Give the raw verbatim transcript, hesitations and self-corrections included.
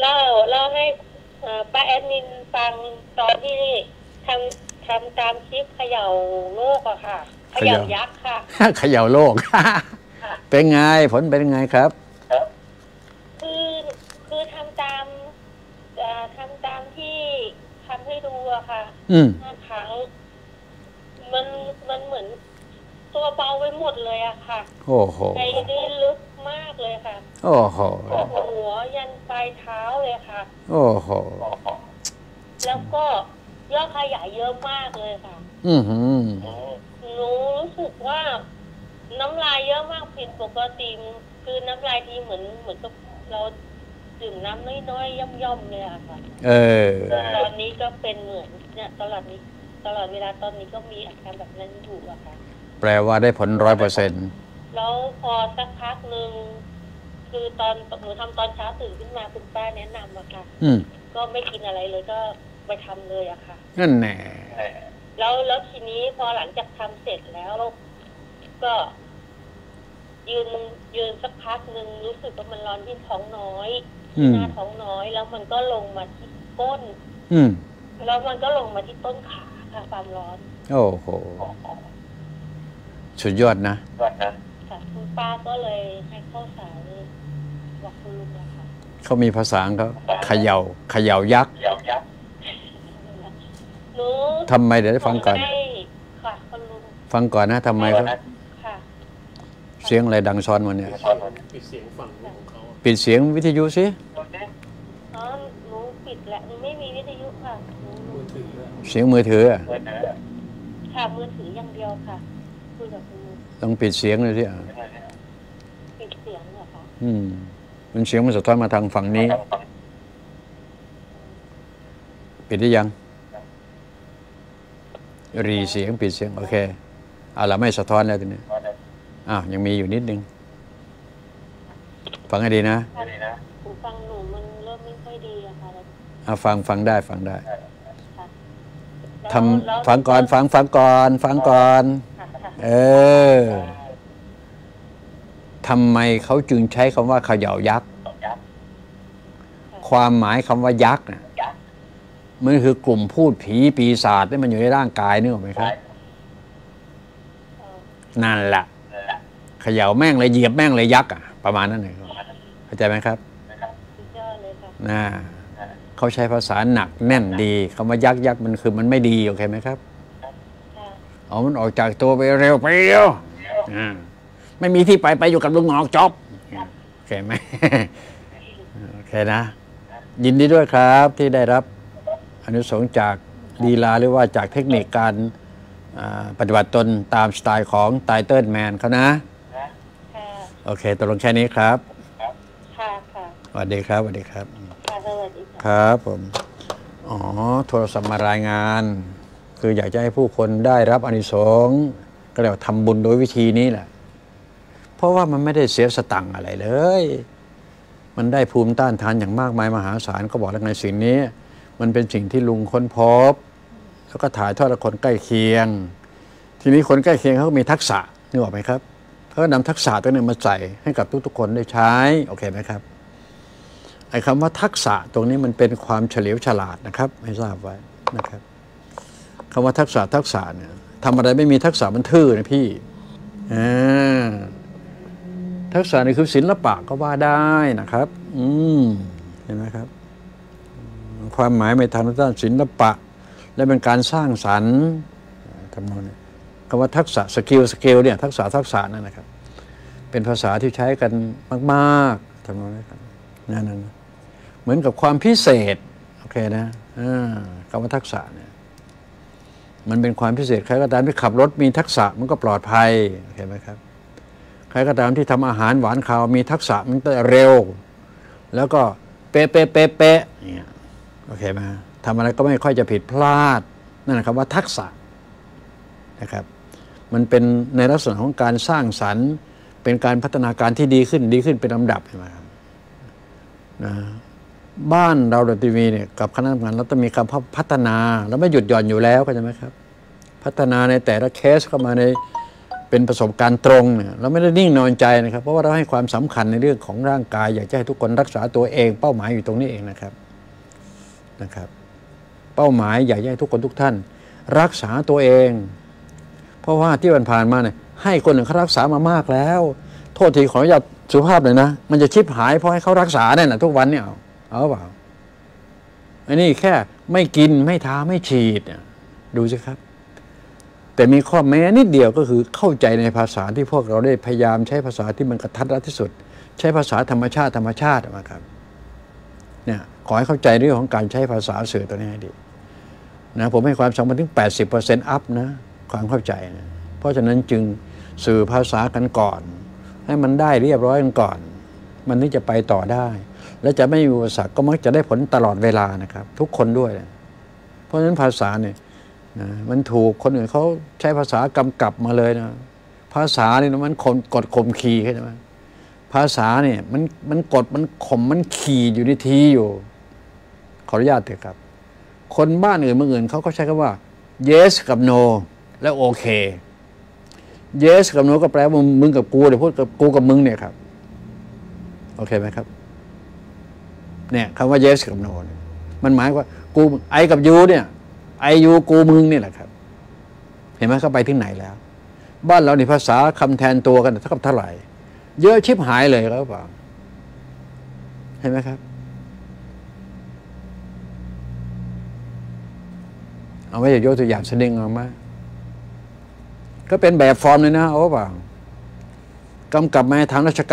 เล่าเล่าให้ป้าแอดมินฟังตอนที่ทำทำตามคลิปเขย่าโลกอะค่ะเขย่ายักษ์ค่ะเขย่าโลกเป็นไงผลเป็นไงครับคือคือทำตามทำตามที่ทำให้ดูอะค่ะห้าครั้งมันมันเหมือนตัวเบาไปหมดเลยอะค่ะโอ้โหใจได้ลึกมากเลยค่ะโอ้โหหัวยันปลายเท้าเลยค่ะโอ้โหแล้วก็ยอดขยายเยอะมากเลยค่ะอือหือหนูรู้สึกว่าน้ำลายเยอะมากผิดปกติคือน้ำลายที่เหมือนเหมือนกับเราดื่มน้ำน้อยๆย่อมๆเลยอะค่ะเออตอนนี้ก็เป็นเหมือนเนี่ยตลอดนี้ตลอดเวลาตอนนี้ก็มีอาการแบบนั้นอยู่อะค่ะแปลว่าได้ผลร้อยเปอร์เซ็นต์แล้วพอสักพักหนึ่งคือตอนหนูทำตอนเช้าตื่นขึ้นมาคุณป้าแนะนำอะค่ะก็ไม่กินอะไรเลยก็ไปทำเลยอะค่ะนั่นแน่แล้วแล้วทีนี้พอหลังจากทำเสร็จแล้วก็ยืนยืนสักพักหนึ่งรู้สึกว่ามันร้อนที่ท้องน้อยที่หน้าท้องน้อยแล้วมันก็ลงมาที่ก้นแล้วมันก็ลงมาที่ต้นขาค่ะความร้อนโอ้โหสุดยอดนะคุณป้าก็เลยให้ข้าวสารบอกคุณลุงนะคะเขามีภาษาเขาเขย่าเขย่ายักษ์ทำไมเดี๋ยวได้ฟังก่อนฟังก่อนนะทำไมครับเสียงอะไรดังซ้อนมาเนี่ยปิดเสียงฝั่งของเขาปิดเสียงวิทยุสิอ๋อหนูปิดแหละไม่มีวิทยุค่ะเสียงมือถือค่ะมือถืออย่างเดียวค่ะต้องปิดเสียงเลยที่อ่ะปิดเสียงเหรอคะอืมมันเสียงมันสะท้อนมาทางฝั่งนี้ปิดได้ยังรีเสียงปิดเสียงโอเคเอาละไม่สะท้อนแล้วทีนี้อ้าวยังมีอยู่นิดนึงฟังให้ดีนะฟังหนูมันเริ่มไม่ค่อยดีอะค่ะอ่ะฟังฟังได้ฟังได้ทำฟังก่อนฟังฟังก่อนฟังก่อนเออทำไมเขาจึงใช้คำว่าเขย่ายักษ์ความหมายคำว่ายักษ์เนี่ยมันคือกลุ่มพูดผีปีศาจที่มันอยู่ในร่างกายนึกออกไหมครับนั่นแหละเขย่าแม่งเลยเหยียบแม่งเลยยักษ์อ่ะประมาณนั้นเลยเข้าใจไหมครับน่าเขาใช้ภาษาหนักแน่นดีคำว่ายักษ์ยักษ์มันคือมันไม่ดีโอเคไหมครับเอามันออกจากตัวไปเร็วไปเร็วไม่มีที่ไปไปอยู่กับลุงหงอกจบโอเคไหมโอเคนะยินดีด้วยครับที่ได้รับอนุสงค์จากลีลาหรือว่าจากเทคนิคการปฏิบัติตนตามสไตล์ของไตเติลแมนเขานะโอเคตกลงแค่นี้ครับค่ะค่ะสวัสดีครับสวัสดีครับค่ะสวัสดีครับผมอ๋อโทรศัพท์มารายงานคืออยากจะให้ผู้คนได้รับอานิสงส์ก็เรียกว่าทำบุญโดยวิธีนี้แหละเพราะว่ามันไม่ได้เสียสตังค์อะไรเลยมันได้ภูมิต้านทานอย่างมากมายมหาศาลก็บอกแล้วในสิ่งนี้มันเป็นสิ่งที่ลุงค้นพบแล้วก็ถ่ายทอดกับคนใกล้เคียงทีนี้คนใกล้เคียงเขาก็มีทักษะนึกออกไหมครับเขานำทักษะตัวนี้มาใส่ให้กับทุกๆคนได้ใช้โอเคไหมครับไอ้คำว่าทักษะตรงนี้มันเป็นความเฉลียวฉลาดนะครับให้ทราบไว้นะครับคำว่าทักษะทักษะเนี่ยทำอะไรไม่มีทักษะมันทื่อนะพี่ทักษะนี่คือศิลปะก็ว่าได้นะครับอืมเห็นไหมครับความหมายในทางด้านศิลปะและเป็นการสร้างสรรค์คำนวณคำว่าทักษะสกิลสกิลเนี่ยทักษะทักษะนั่นนะครับเป็นภาษาที่ใช้กันมากๆคำนวณนะครับนั่นนั่นเหมือนกับความพิเศษโอเคนะคำว่าทักษะเนี่ยมันเป็นความพิเศษใครก็ตามที่ขับรถมีทักษะมันก็ปลอดภัยเห็นไหมครับใครก็ตามที่ทำอาหารหวานข้าวมีทักษะมันจะเร็วแล้วก็เป๊ะเป๊ะเป๊ะเป๊ะเนี่ยโอเคไหมทำอะไรก็ไม่ค่อยจะผิดพลาดนั่นแหละครับว่าทักษะนะครับมันเป็นในลักษณะของการสร้างสรรค์เป็นการพัฒนาการที่ดีขึ้นดีขึ้นเป็นลำดับเห็นไหมครับนะบ้านเราดนตรีเนี่ยกับคณะทำงานเราต้องมีคำพัฒนาแล้วไม่หยุดหย่อนอยู่แล้วก็ใช่ไหมครับพัฒนาในแต่ละเคสเข้ามาใน เป็นประสบการณ์ตรงเนี่ยเราไม่ได้นิ่งนอนใจนะครับเพราะว่าเราให้ความสำคัญในเรื่องของร่างกายอยากจะให้ทุกคนรักษาตัวเองเป้าหมายอยู่ตรงนี้เองนะครับนะครับเป้าหมายอยากให้ทุกคนทุกท่านรักษาตัวเองเพราะว่าที่ผ่านมาเนี่ยให้คนหนึ่งเขารักษามามากแล้วโทษทีขออนุญาตสุภาพเลยนะมันจะชิบหายเพราะให้เขารักษาเนี่ยนะทุกวันเนี่ยเอาเอาเปล่าอันนี้แค่ไม่กินไม่ทาไม่ฉีดดูสิครับแต่มีข้อแม้นิดเดียวก็คือเข้าใจในภาษาที่พวกเราได้พยายามใช้ภาษาที่มันกระทัดรัดที่สุดใช้ภาษาธรรมชาติธรรมชาตินะครับเนี่ยขอให้เข้าใจเรื่องของการใช้ภาษาสื่อตัวนี้ให้ดีนะผมให้ความสำคัญถึง แปดสิบเปอร์เซ็นต์ อัพนะความเข้าใจนะเพราะฉะนั้นจึงสื่อภาษากันก่อนให้มันได้เรียบร้อยกันก่อนมันนี่จะไปต่อได้และจะไม่มีอุปสรรคก็มักจะได้ผลตลอดเวลานะครับทุกคนด้วยนะเพราะฉะนั้นภาษาเนี่ยนะมันถูกคนอื่นเขาใช้ภาษากำกับมาเลยนะภาษาเนี่ยมันกดข่มขีใช่ไหมภาษาเนี่ยมันมันกดมันข่มมันขี่อยู่ในทีอยู่ขออนุญาตเถอะครับคนบ้านอื่นเมืองอื่นเขาก็ใช้คำว่า yes กับ no แล้วโอเค yes กับ no ก็แปลว่ามึงกับกูเดี๋ยวพูดกับกูกับมึงเนี่ยครับโอเคไหมครับเนี่ยคำว่า yes กับ no มันหมายว่ากูไอกับยูเนี่ยไอยูกูมึงนี่แหละครับเห็นไหมเขาไปที่ไหนแล้วบ้านเราในภาษาคำแทนตัวกันเท่ากับเท่าไหร่เยอะชิบหายเลยครับเปล่าเห็นไหมครับเอาไว้จะยกตัวอย่างแสดงออกมาก็เป็นแบบฟอร์มเลยนะเอาเปล่ากำกับมาทางราชการ